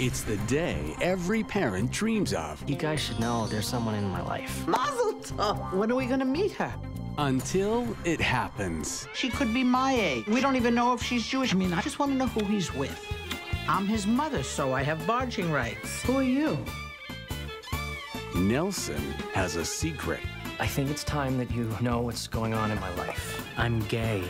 It's the day every parent dreams of. You guys should know there's someone in my life. Mazel tov! When are we gonna meet her? Until it happens. She could be my age. We don't even know if she's Jewish. I mean, I just want to know who he's with. I'm his mother, so I have barging rights. Who are you? Nelson has a secret. I think it's time that you know what's going on in my life. I'm gay.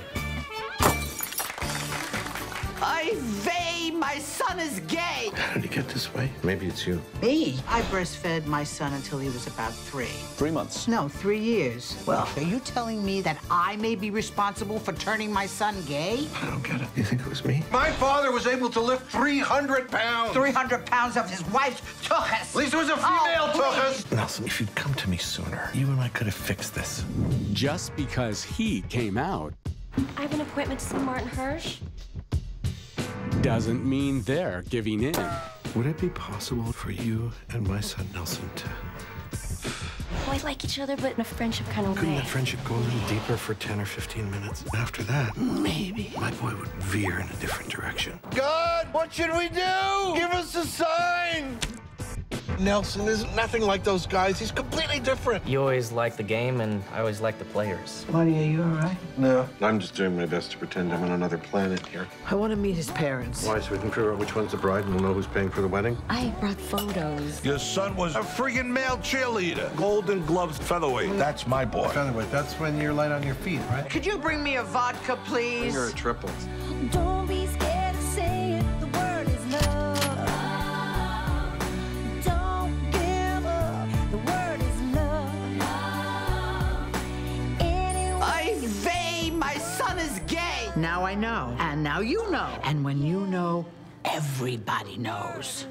Oy vey, my son is gay! How did he get this way? Maybe it's you. Me? I breastfed my son until he was about 3. 3 months? No, 3 years. Well, are you telling me that I may be responsible for turning my son gay? I don't get it. You think it was me? My father was able to lift 300 pounds! 300 pounds of his wife's tuchus! At least it was a female tuchus! Nelson, if you'd come to me sooner, you and I could have fixed this. Just because he came out... I have an appointment to see Martin Hirsch. Doesn't mean they're giving in. Would it be possible for you and my son Nelson to... We like each other, but in a friendship kind of way. Couldn't that friendship go a little deeper for 10 or 15 minutes? After that, maybe my boy would veer in a different direction. God, what should we do? Give us a sign! Nelson isn't nothing like those guys. He's completely different. You always liked the game, and I always liked the players. Marty, are you all right? No, I'm just doing my best to pretend I'm on another planet here. I want to meet his parents. Why, so we can figure out which one's the bride and we'll know who's paying for the wedding? I brought photos. Your son was a friggin' male cheerleader. Golden gloves featherweight. That's my boy. Featherweight, that's when you're light on your feet, right? Could you bring me a vodka, please? You're a triple. Don't be scared to say it. The word is love. Now I know, and now you know, and when you know, everybody knows.